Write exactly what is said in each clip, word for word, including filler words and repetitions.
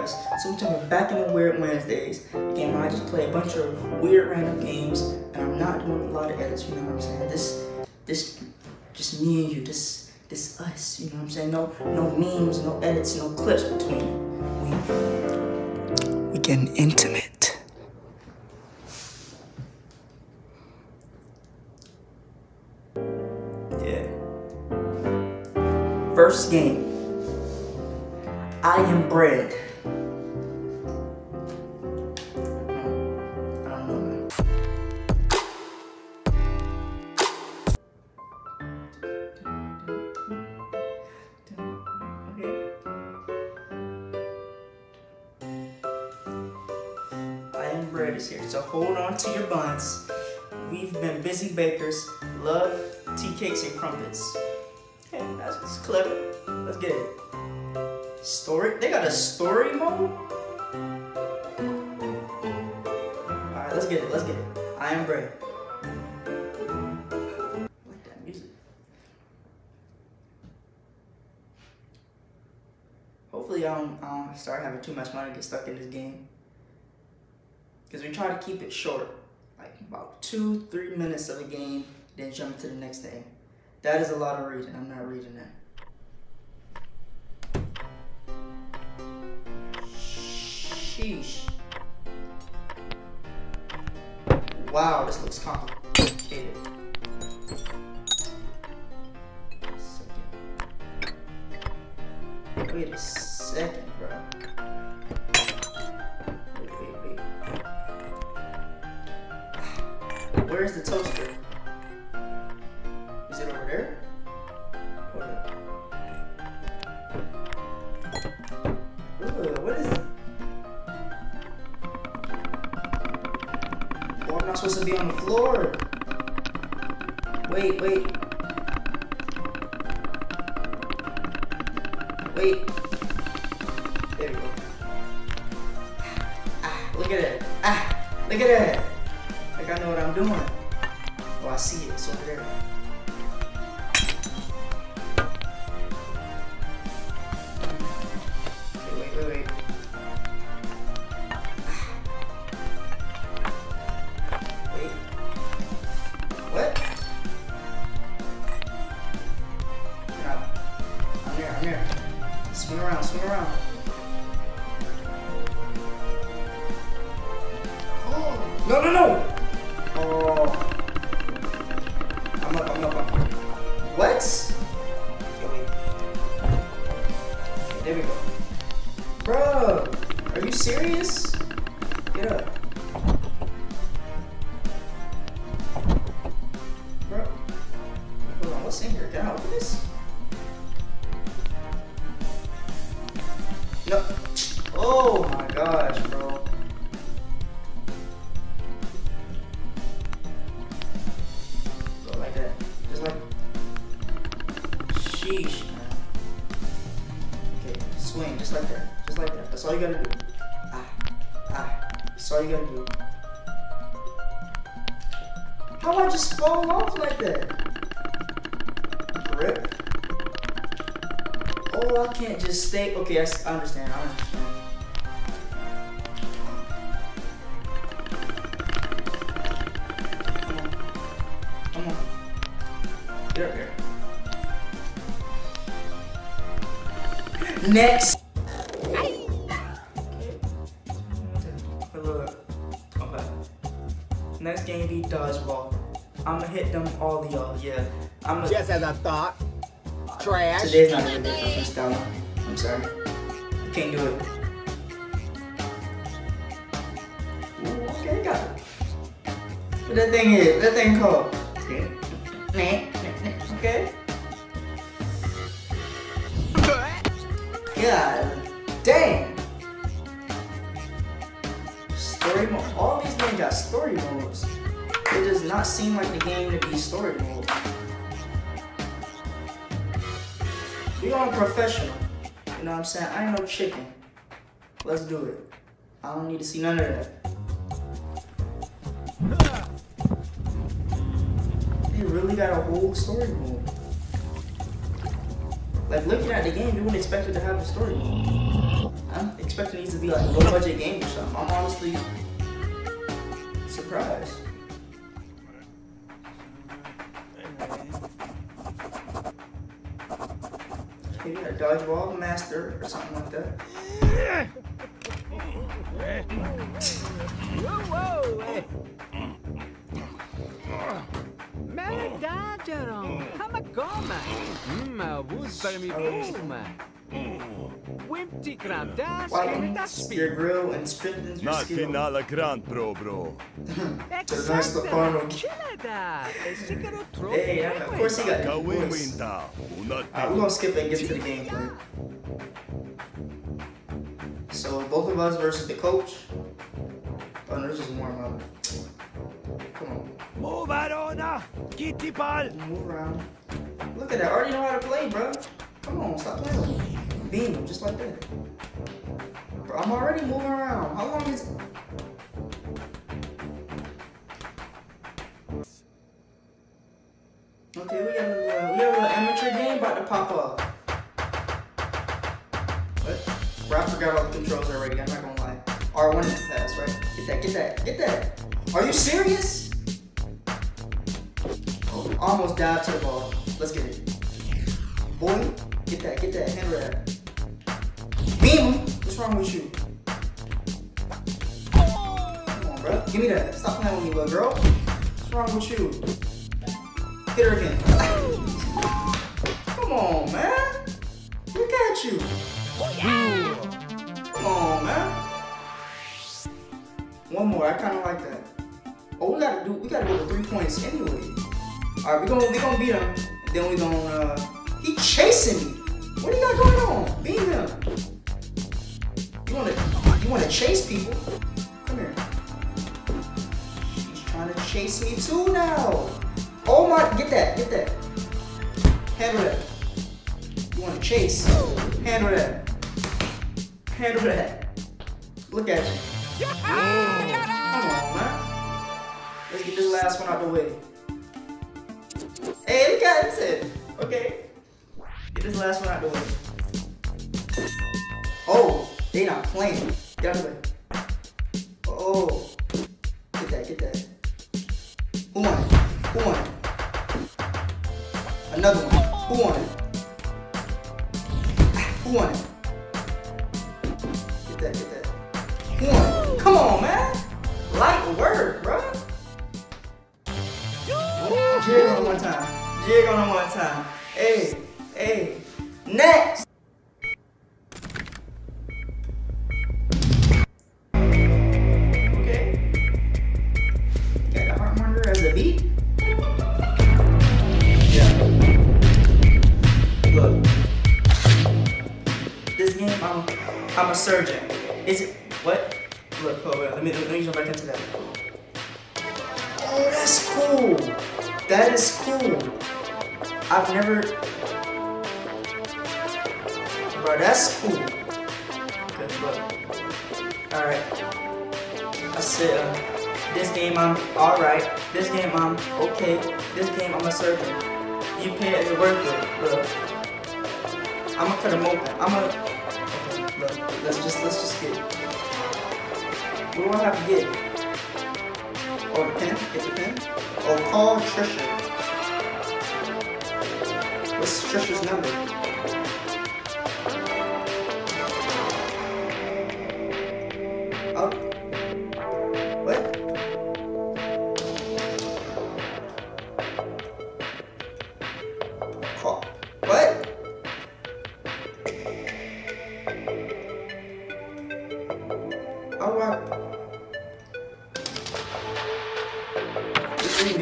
guys. So we're talking back in the Weird Wednesdays, a game where I just play a bunch of weird random games, and I'm not doing a lot of edits, you know what I'm saying? This, this, just me and you, this, this us, you know what I'm saying? No, no memes, no edits, no clips between it. We, we getting intimate. Yeah. First game. I am bread. I don't know, man. Okay. I am bread is here, so hold on to your buns. We've been busy bakers. Love tea cakes and crumpets. Okay, that's, that's clever. Let's get it. Story? They got a story mode? Alright, let's get it, let's get it. I am Bread. I like that music. Hopefully I don't, I don't start having too much money to get stuck in this game. Because we try to keep it short. Like about two, three minutes of a game, then jump to the next thing. That is a lot of reading. I'm not reading that. Sheesh. Wow, this looks complicated. Wait a second. Wait a second, bro. Wait, wait, wait. Where's the toaster? Is it over there? Hold up. Ooh, what is it? I'm not supposed to be on the floor. Wait, wait. Wait. There we go. Ah, look at it. Ah, look at it. Like I know what I'm doing. Oh, I see it. It's over there. Wait, wait, wait, wait. Swing around, swing around. Oh, no, no, no! Oh. I'm up, I'm up, I'm up. What? Okay, wait. Okay, there we go. Bro, are you serious? Get up. Bro, hold on, what's in here? Can I open this? No. Oh my gosh, bro. Go like that. Just like. Sheesh, man. Okay, swing. Just like that. Just like that. That's all you gotta do. Ah. Ah. That's all you gotta do. How I just fall off like that? Rip. Oh, I can't just stay. Okay, I understand. I understand. Come on. Come on. Get up here. Next. Okay. Come back. Next game be dodgeball. I'm gonna hit them all of y'all. Yeah. I'm gonna. Just as I thought. Trash. Today's not gonna be a freestyle. I'm sorry. Can't do it. Ooh, okay, I got it. What that thing is? What that thing called? Okay. Okay. God damn. Story mode. All these games got story modes. It does not seem like the game to be story mode. We are professional, you know what I'm saying? I ain't no chicken. Let's do it. I don't need to see none of that. They really got a whole story mode. Like looking at the game, you wouldn't expect it to have a story mode. I I expected these to be like a low budget game or something. I'm honestly surprised. Maybe a dodgeball master or something like that. Yeah. Your grill and strengthens your skin. bro, bro. That's the final. Hey, of course he got voice. Alright, we're gonna skip and get to the game. So both of us versus the coach. Oh, no, this is warm up. Come on. Move around. Kitty ball. Move around. Look at that. I already know how to play, bro. Come on, stop playing. Beam him just like that. Bro, I'm already moving around. How long is it? Okay, we have a, we have an amateur game about to pop up. What? Bro, I forgot all the controls already. I'm not gonna lie. R one is the pass, right? Get that, get that, get that. Are you serious? Oh, almost dived to the ball. Let's get it. Boy, get that, get that, handle that. Beam! What's wrong with you? Come on, bro. Give me that. Stop playing with me, little girl. What's wrong with you? Hit her again. Come on, man. Look at you. Come on, man. One more. I kind of like that. Oh, we gotta do. We gotta do the three points anyway. All right, we gonna we gonna beat him. And then we gonna. Uh, He chasing me. What do you got going on? Beat him. You wanna, you wanna chase people? Come here. He's trying to chase me too now. Oh my, get that, get that. Handle that. You wanna chase? Handle that. Handle that. Look at you. Come on, man. Let's get this last one out of the way. Hey, look at it. Okay. Get this last one out of the way. Oh, they not playing. Get out of the way. Oh, get that, get that. Who won it? Who won it? Another one. Who won it? Who won it? Get that, get that. Who won it? Come on, man. Light word, bro. Oh, jig on one time. Jig on one time. Hey. Hey, next! Okay. Got the heart monitor as a beat? Yeah. Look. This game, I'm, I'm a surgeon. Is it, what? Look, oh, wait, let me, let me jump back into that. Oh, that's cool. That is cool. I've never... Bro, that's cool. Good look. Alright. I said, uh, this game I'm alright. This game I'm okay. This game I'm a servant. You pay as a worker. Look. I'm gonna cut him open. I'm gonna... Okay, look. Let's just, let's just get it. What do I have to get? Oh, the pen? Get the pen? Oh, call Trisha. What's Trisha's number?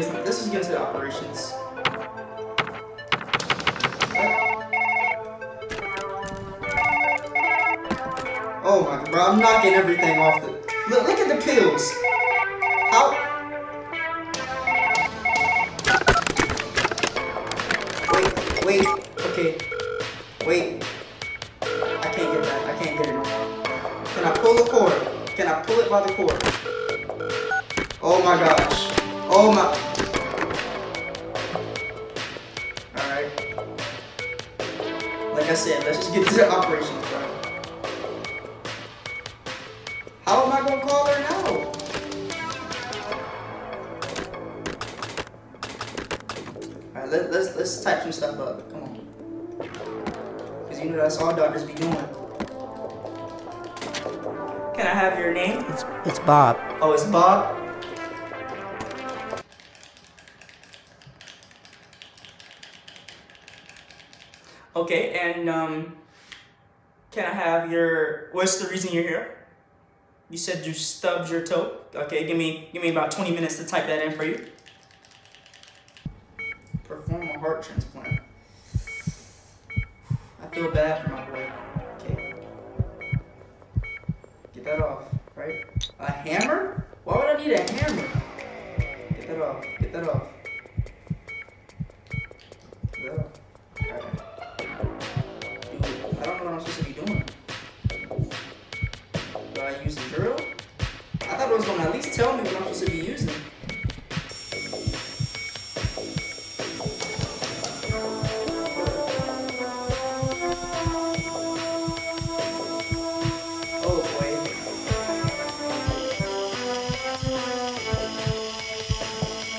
This is getting to the operations. Oh my god, bro, I'm knocking everything off the... Look, look at the pills. How... Wait, wait, okay. Wait. I can't get that, I can't get it no more. Can I pull the cord? Can I pull it by the cord? Oh my gosh. Oh my... Like I said, let's just get to the operations, bro. How am I gonna call her now? Alright, let, let's let's type some stuff up. Come on. Cause you know that's all doctors be doing. Can I have your name? It's it's Bob. Oh, it's Bob? Okay, and um can I have your, what's the reason you're here? You said you stubbed your toe. Okay, give me give me about twenty minutes to type that in for you. Perform a heart transplant. I feel bad for my boy. Okay. Get that off, right? A hammer? Why would I need a hammer? Get that off. Get that off. Get that off. Alright. I don't know what I'm supposed to be doing. Do I use the drill? I thought it was gonna at least tell me what I'm supposed to be using. Oh boy.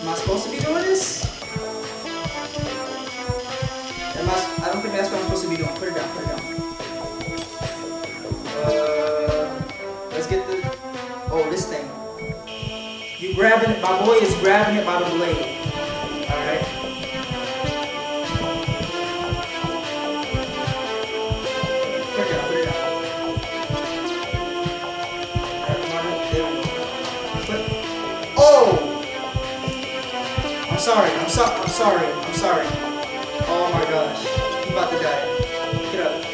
Am I supposed to be doing this? Am I, I don't think that's what I'm supposed to be doing. Put it down, put it down. Grabbing it, my boy is grabbing it by the blade. Alright. Put it out, put it out. Oh! I'm sorry, I'm so I'm sorry, I'm sorry. Oh my gosh. He's about to die. Get up.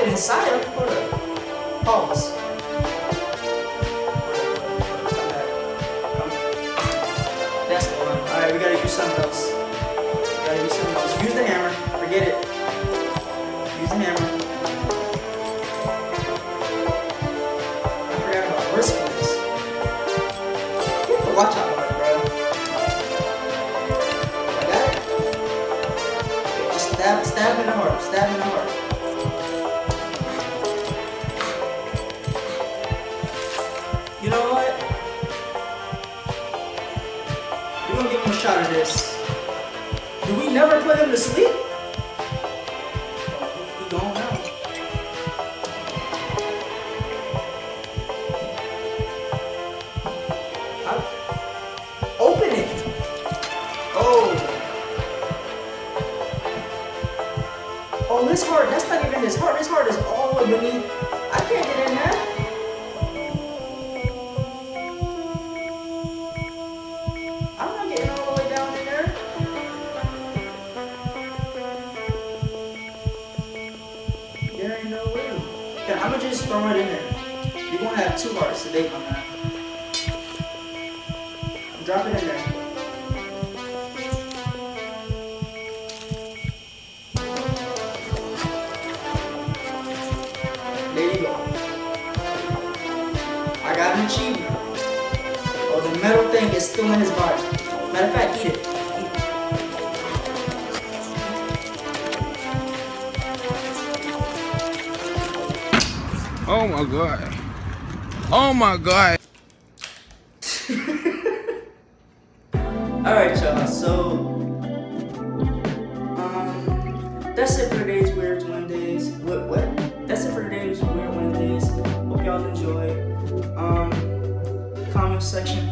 Inside, put a pause. That's the one. Alright, we gotta use something else. We gotta use something else. Use the hammer. Forget it. Use the hammer. I forgot about wristbands. You have to watch out for it, bro. Like that? Just stab, stab in the heart. Stab in the heart. Shot of this. Do we never put him to sleep? We don't know. I, open it. Oh. Oh, his heart. That's not even his heart. His heart is all beneath. I can't get in there. Throw it in there. You're gonna have two hearts today, my man. Drop it in there. There you go. I got an achievement. Oh, the metal thing is still in his body. Matter of fact, eat it. Oh my god. Oh my god. Alright y'all, so um that's it for today's Weird Wednesdays. What? What? That's it for today's Weird Wednesdays. Hope y'all enjoy. Um, comment section.